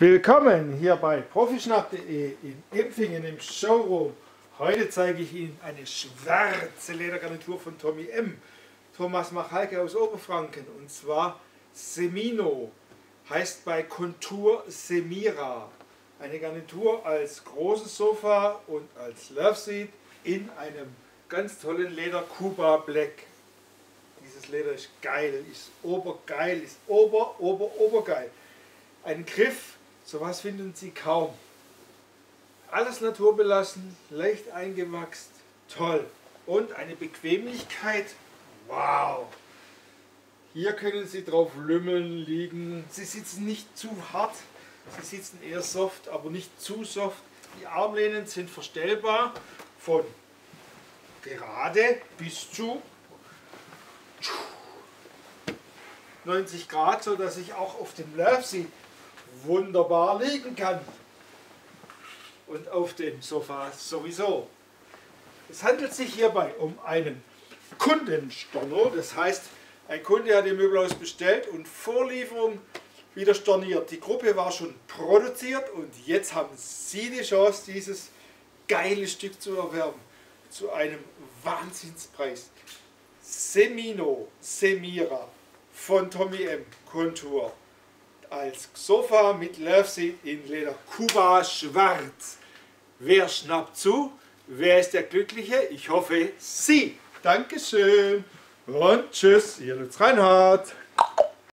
Willkommen hier bei profischnapp.de in Empfingen im Showroom. Heute zeige ich Ihnen eine schwarze Ledergarnitur von Tommy M. Thomas Machalke aus Oberfranken, und zwar Semino, heißt bei Kontur Semira. Eine Garnitur als großes Sofa und als Love Seat in einem ganz tollen Leder Cuba Black. Dieses Leder ist geil, ist obergeil, ist obergeil. Ein Griff, sowas finden Sie kaum. Alles naturbelassen, leicht eingewachst, toll. Und eine Bequemlichkeit, wow. Hier können Sie drauf lümmeln, liegen. Sie sitzen nicht zu hart, Sie sitzen eher soft, aber nicht zu soft. Die Armlehnen sind verstellbar von gerade bis zu 90 Grad, sodass ich auch auf dem Love Seat wunderbar liegen kann. Und auf dem Sofa sowieso. Es handelt sich hierbei um einen Kundenstorno. Das heißt, ein Kunde hat die Möbelhaus bestellt und Vorlieferung wieder storniert. Die Gruppe war schon produziert und jetzt haben Sie die Chance, dieses geile Stück zu erwerben. Zu einem Wahnsinnspreis. Semino, Semira von Tommy M. Kontur. Als Sofa mit Love Seat in Leder Cuba schwarz. Wer schnappt zu? Wer ist der Glückliche? Ich hoffe, Sie. Dankeschön und tschüss, Ihr Lutz Reinhardt.